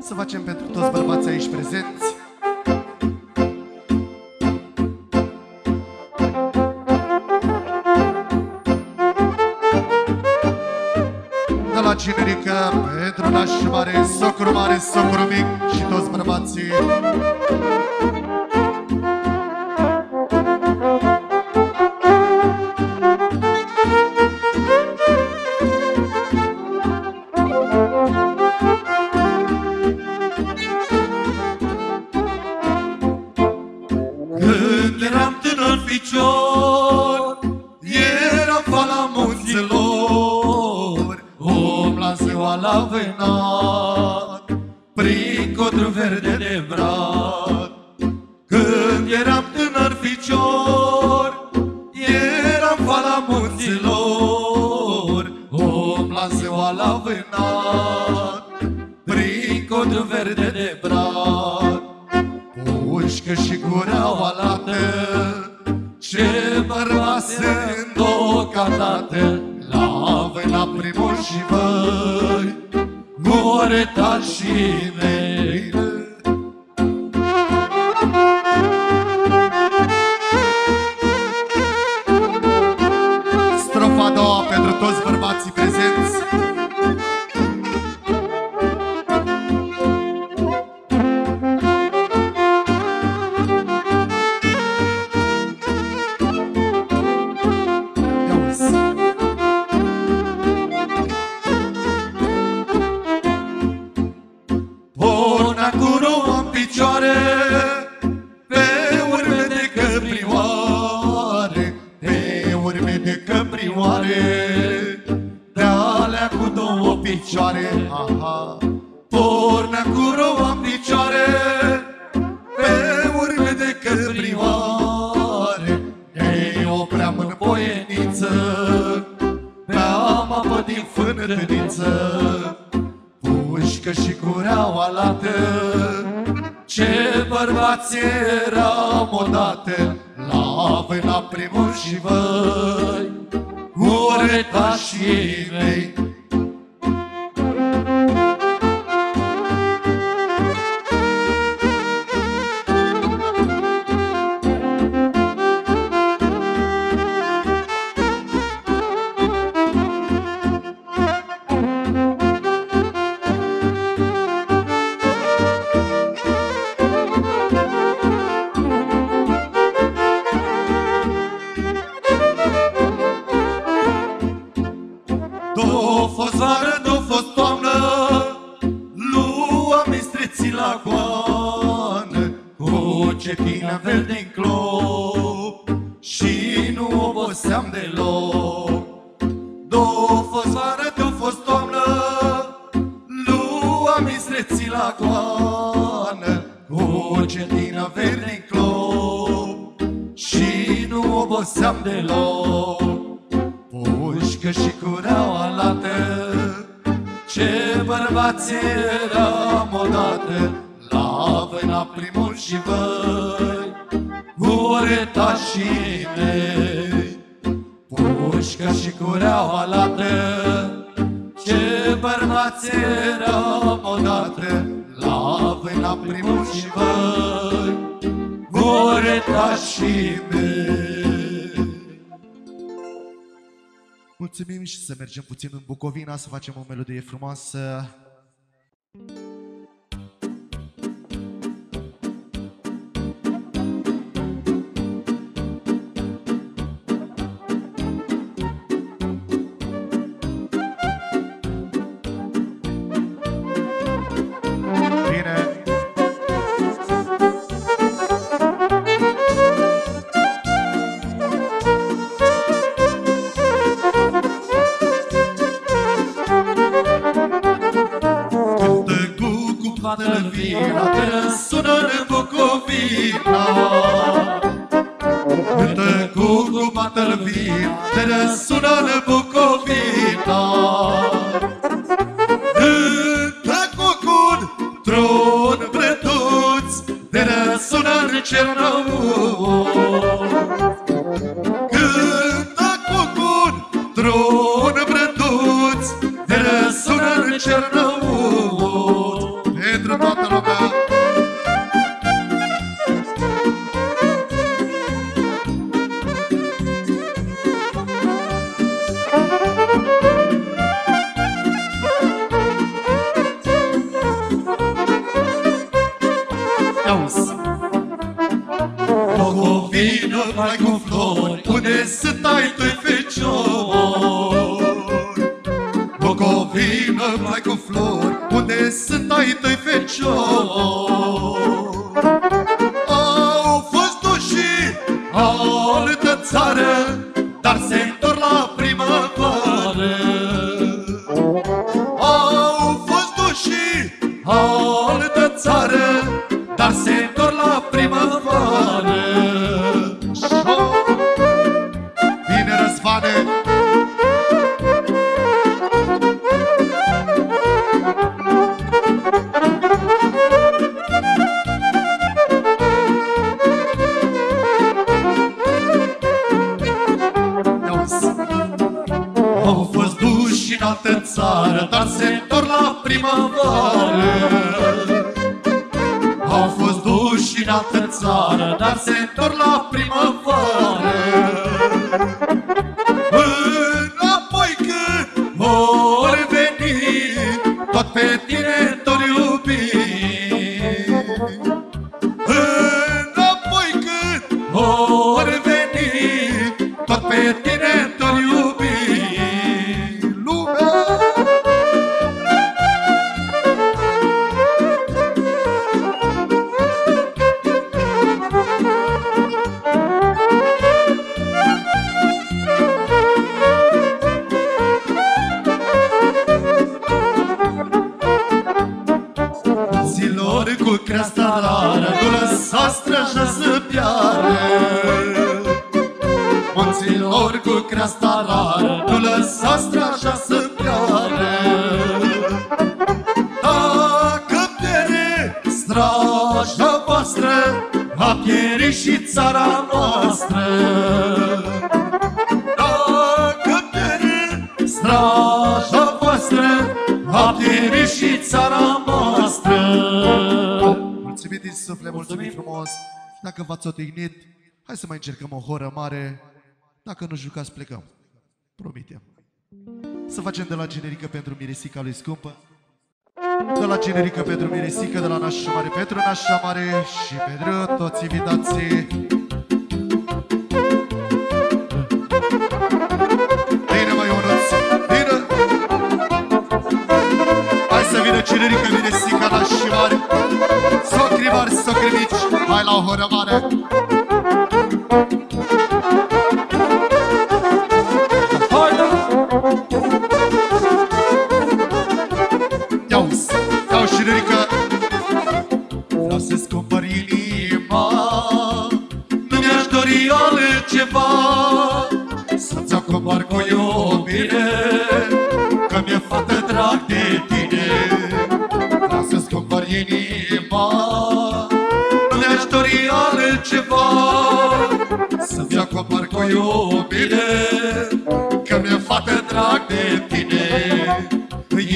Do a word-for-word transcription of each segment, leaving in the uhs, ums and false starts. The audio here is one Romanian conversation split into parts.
să facem pentru toți bărbații aici prezenți. De la Cinerică, Petru Naș mare, socru mare, socru mic și toți bărbații. La venat, prin codru verde de brat. Când eram tânăr ficior, eram fala munților. Om la ziua la venat, prin codru verde de brat. Cu ușcă și gura oalată, ce mă rămasă în două cantate. La venat primul și voi, Goretan și Neilă. Strofa a doua pentru toți bărbații prezenți. Pornă cu roa în picioare, pe urme de căprioare. Ei opream în boieniță, beam apă din fântâniță. Pușcă și cureaua alată, ce bărbați eram odată. La vâna primul și voi, uretașii mei. Cetina verde în clop și nu oboseam deloc. Două fost vară, două fost toamnă, luam istreții la coană. Cu cetina verde în clop și nu oboseam deloc. Pușcă și cureaua lată, ce bărbați eram odată. La vâna primul și voi, uretașii mei. Pușcă și cureaua lată, ce bărbați eram odată. La vâna primul și voi, uretașii mei. Mulțumim și să mergem puțin în Bucovina, să facem o melodie frumoasă. Te răsună în Bucovina, cântă cu cun, tron brătuț. Te răsună în Cernăuți, cântă cu cun, tron brătuț. Te răsună în Cernăuți. Pentru auzi. Togo vină mai cu flori, pune să tai doi feciori. Togo vină mai cu flori, pune să tai doi feciori. Au fost duși altă țară, dar se întorc la primăvară. Au fost duși altă țară, dar se întorc la primăvară. Vine Răzvane, au fost duși în altă țară, dar se întorc la primăvară. Au fost duși în altă țară, dar se întorc la primăvară. Înapoi când vor veni, tot pe tine tot iubi. Înapoi când vor veni, tot pe tine tot iubi. Zilor cu creasta rară, nu lăsa străjă să piară. Monților cu creasta rară, nu lăsa străjă să piară. Dacă piere straja voastră, va pieri și țara noastră. Dacă piere straja voastră, va pieri și țara noastră. Mulțumim din suflet, mulțumim frumos. Dacă v-ați odihnit, hai să mai încercăm o horă mare. Dacă nu jucați, plecăm. Promitem. Să facem de la generică pentru mirisica lui scumpă, de la generică pentru mirisică, de la nașa mare pentru nașa mare și pentru toți invitații. Generică mirisica nașii mari, socri mari, socri mici, hai la o horă mare. Ia-uzi, ia-uzi generică. Vreau să-ți cumpăr inima, nu mi-aș dori altceva, să-ți-o cumpăr cu iubire, că mi-e fată drag de tine. Vreau să-ți cumpăr inima, nu mi-aș dori altceva, să-ți o cumpăr cu iubire, că mi-e fată drag de tine.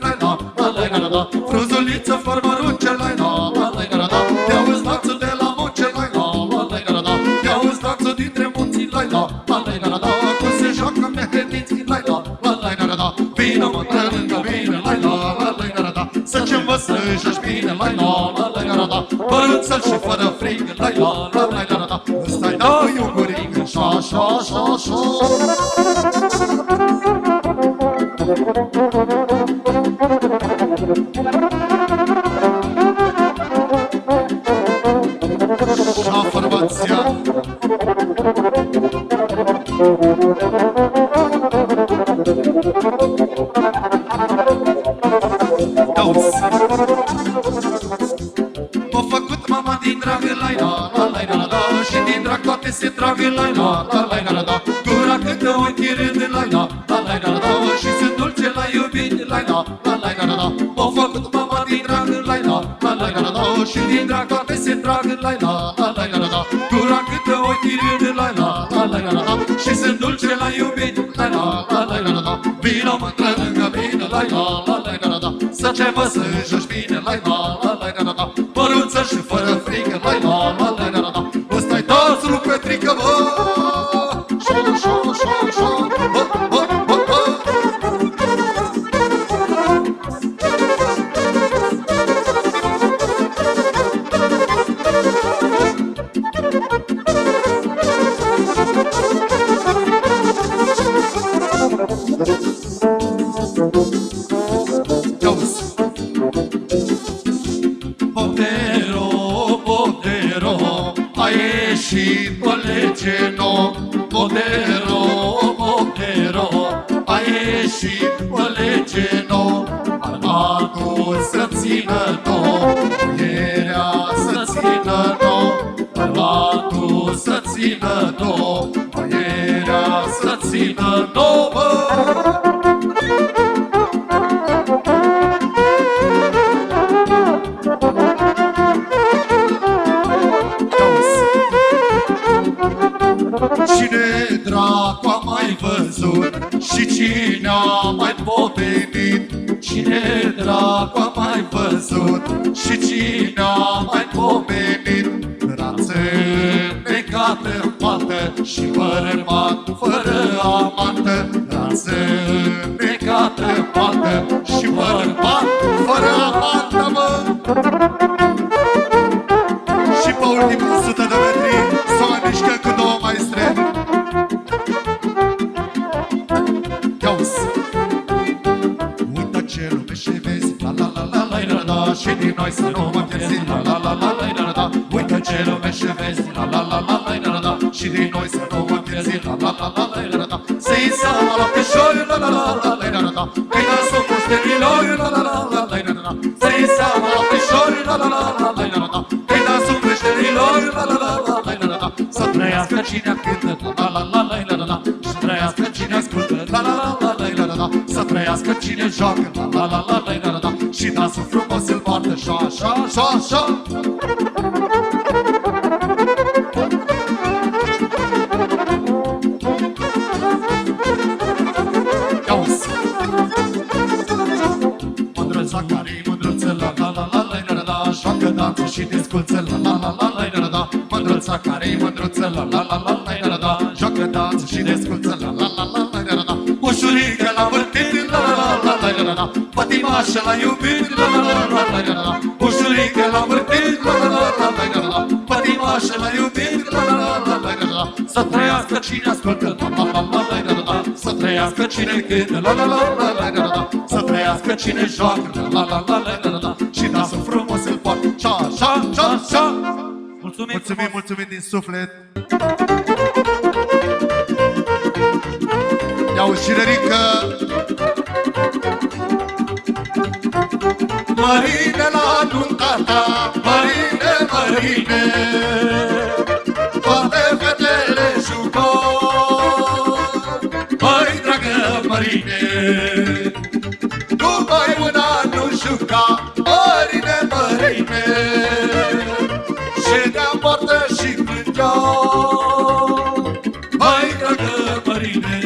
lai-na, lai-na-na-na. Vină mă de lângă mine, lai-na, lai-na-na-na. Să ce mă strânjești bine, lai-na, lai-na-na-na. Părânță-l și fără frigă, lai-na, lai-na-na-na. Îți dai dau iuguringă, șa-șa-șa-șa. Se trage lai-na, lai-na-na-na. Gura câte o închirând, lai-na, lai-na-na-na. Și sunt dulce la iubire, lai-na, lai-na-na-na. M-au făcut mama din dragă, lai-na, lai-na-na-na. Și din drag toate se trage, lai-na, lai-na-na-na. Gura câte o închirând, lai-na, lai-na-na-na. Și sunt dulce la iubire, lai-na, lai-na-na-na. Vino mă-ntră lângă mine, lai-na, lai-na-na-na. Să ce vă să joci bine, lai-na, lai-na-na-na. Părunță și fără frică, lai-na, lai-na-na-na. Dansul Petrică, bă! Șo, șo, șo, șo, bă, bă, bă, bă! Poptero, poptero, a ieșit pe lege nouă, Poptero, Poptero, a ieșit pe lege nouă, armatul să țină nouă, puterea să țină nouă, armatul să țină nouă, puterea să țină nouă. Și cine a mai povenit, cine dracu a mai văzut, și cine a mai povenit. Rață necată în pată și bărbat fără amantă. Rață necată în pată și bărbat fără amantă, mă! Și pe ultimul sută de metri s-o mai mișcă cu două maestre. Și din noi să nu mă pierzi, la la la la la la. Uite ce lume și vezi, la la la la la la. Și din noi să nu mă pierzi, la la la la la la. Să-i seama la peșori, la la la la la la. Că-i lăsă pușterilor, la la la la la la. Să-i seama la peșori, la la la la la la la. Că-i lăsă pușterilor, la la la la la la la. Să trăiască cine cântă, la la la la la la la. Și trăiască cine ascultă, la la la la la la la. Să trăiască cine joacă, la la la la la la la la. Și dansul frumos îl poartă, șa, șa, șa, șa. Ia-uzi! Mândrăța care-i mândrăță, la la la la la la la. Joacă danță și desculță, la la la la la la. Mândrăța care-i mândrăță, la la la la la la la. Joacă danță și desculță, la la la la la la la. Ușurică la vârtire, la la la la la la. Pătimașa la iubire, la la la la la la la. Ușurică la vârtire, la la la la la la la. Pătimașa la iubire, la la la la la la la. Să trăiască cine ascultă, la la la la la la la. Să trăiască cine cântă, la la la la la la la. trăiască cine joacă, la la la la la la. Și nasul frumos îl poartă, așa, așa, așa. Mulțumim, mulțumim, mulțumim din suflet. Ia-o și Rărică. Mărine la nunta ta, mărine, mărine, toate fetele jucau. Măi, dragă mărine, nu mai una nu juca, mărine, mărine, și ne-a poartă și plângeau. Măi, dragă mărine,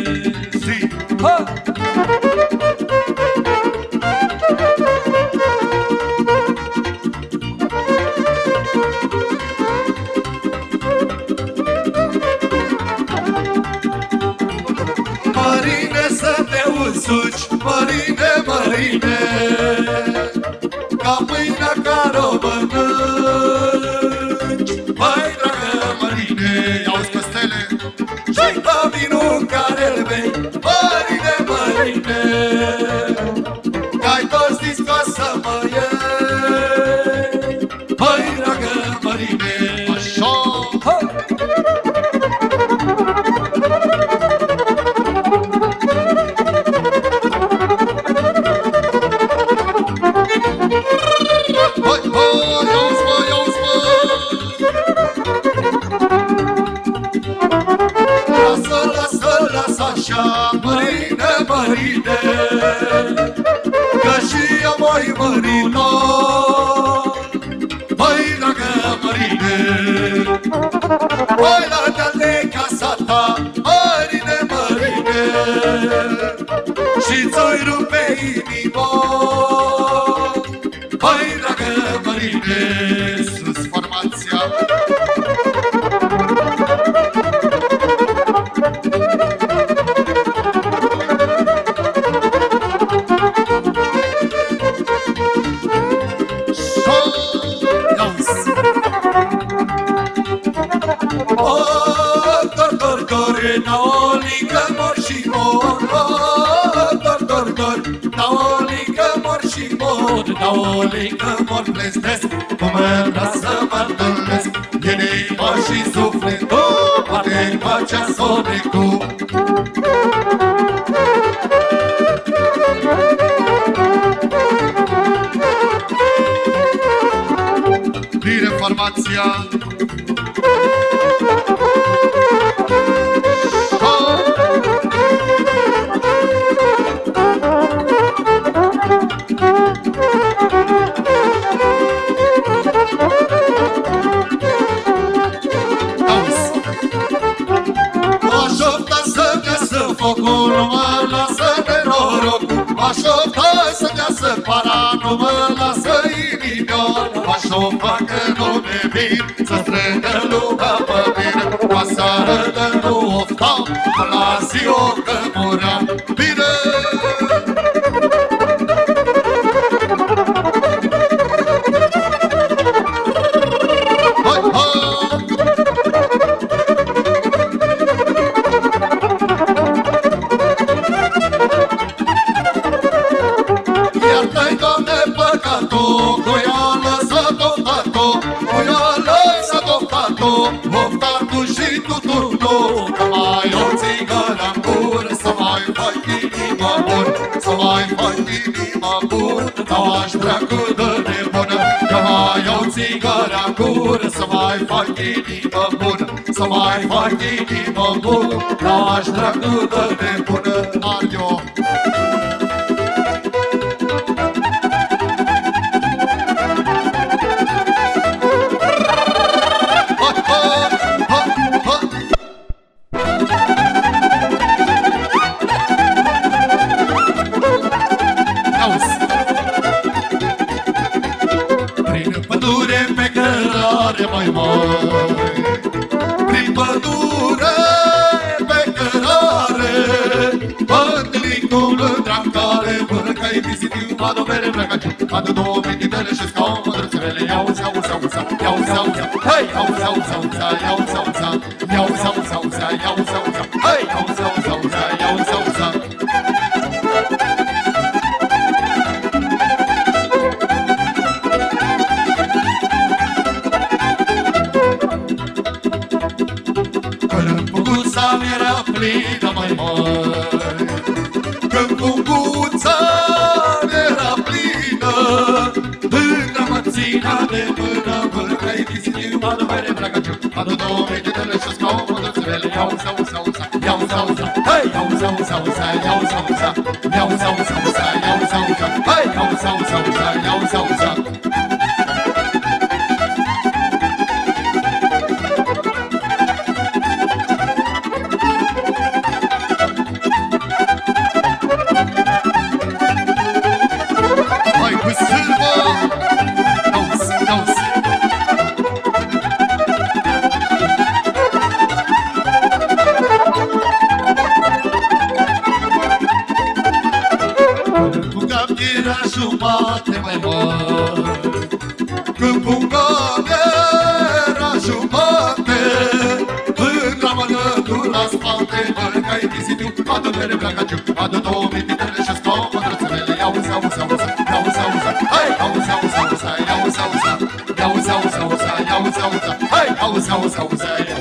zi! Ha! Mărine, mărine, ca pâinea care o mănânci, mai dragă mărine, auzi pe stele, și la vinul care-l bei, mărine, mărine, că-ai toți zis ca să mă iei, mai dragă mărine, așa. Mărine, mărine, că și eu voi mărino, măi, dragă mărine, măi, la deal de casa ta, mărine, mărine, și ți-o-i rupe inima, măi, dragă mărine. Sus formația! Daole că mor plestesc, cu mâna să mă întâlnesc, inima și sufletul, poate pacea s-o necu. Bine, formația! Nu mă lasă inimioară, așa-o facă nume bine, să strângă lumea pe mine. Cu-a seară de nu oftam, până la ziua că muream. Bine! Să mai fac inimă bună, să mai fac inimă bună, n-aș dragă de nebună. Adio! Adu două minitele și scaun mă drățele. Iauzi, auzi, auzi, iauzi, auzi, hei! Auzi, auzi, auzi, iauzi, auzi, iauzi, auzi, auzi, iauzi, auzi, hei! Auzi, auzi, auzi, iauzi, auzi. Florida mai mare. Când punguța era plină, până mă ținea de mână, până ai vizitiu, adă mai rebragăciu, adă două meditele și-o scau mădățurele. Iauza, uza, uza, iauza, uza, hai! Iauza, uza, uza, iauza, uza, iauza, uza, uza, iauza, uza, hai! Iauza, uza, uza, iauza, uza. Jumate mai mare, când pungan era jumate, până la mănătul la spate, mă râncai vizitiu, adă mere pleacaciu, adă două mititele și-o scau mădrățurele. Iauzi, auzi, auzi, iauzi, auzi, hai! Auzi, auzi, auzi, iauzi, auzi, iauzi, auzi, iauzi, auzi, hai! Auzi, auzi, auzi,